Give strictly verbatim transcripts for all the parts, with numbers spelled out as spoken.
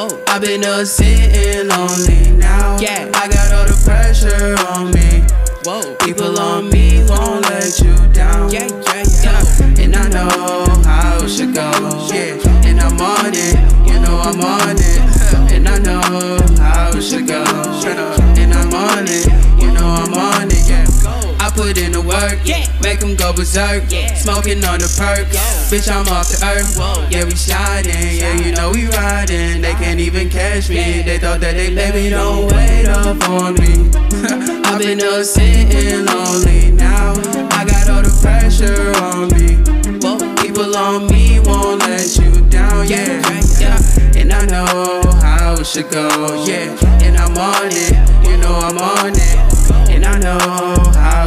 Whoa. I've been up sitting lonely now. Yeah. I got all the pressure on me. Whoa. People on me won't let you down. Yeah, yeah, yeah. And I know how it should go. Yeah. And I'm on it. You know I'm on it. And I know how it should go. And I'm on it. You know I'm on it. Yeah. I put in the work, yeah. Make them go berserk, yeah. Smoking on the perk, yeah. Bitch, I'm off the earth. Whoa. Yeah, we shining, yeah, you know we riding. They can't even catch me, yeah. They thought that they let me, don't wait up on me. I've been up sitting lonely now. I got all the pressure on me. Whoa. People on me won't let you down, yeah, yeah, yeah. And I know how it should go, yeah. And I'm on it, you know I'm on it. And I know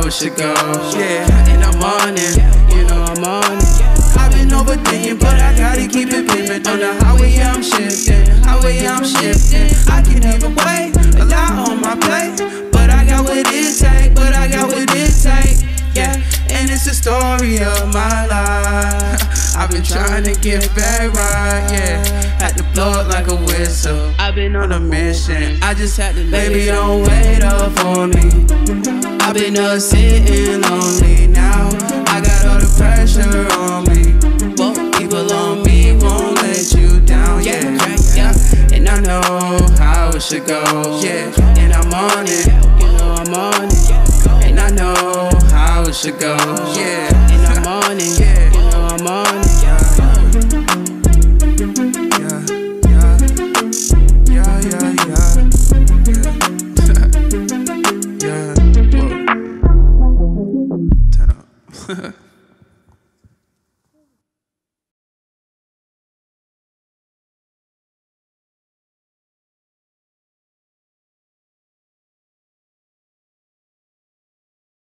should go, yeah, and I'm on it, you know I'm on it. I've been overthinking, but I gotta keep it pimpin'. On the highway I'm shifting, highway I'm shifting. I can even wait, a lot on my plate, but I got what it take, but I got what it take, yeah. And it's the story of my life. I've been trying to get back right, yeah. Had to blow up like a whistle. I've been on a mission. I just had to let it. Baby, don't wait up on me. I've been up sitting lonely now. I got all the pressure on me. Whoa. People on me won't let you down, yeah, yeah, yeah. And I know how it should go, yeah. And I'm on it, you know I'm on it. And I know how it should go, yeah.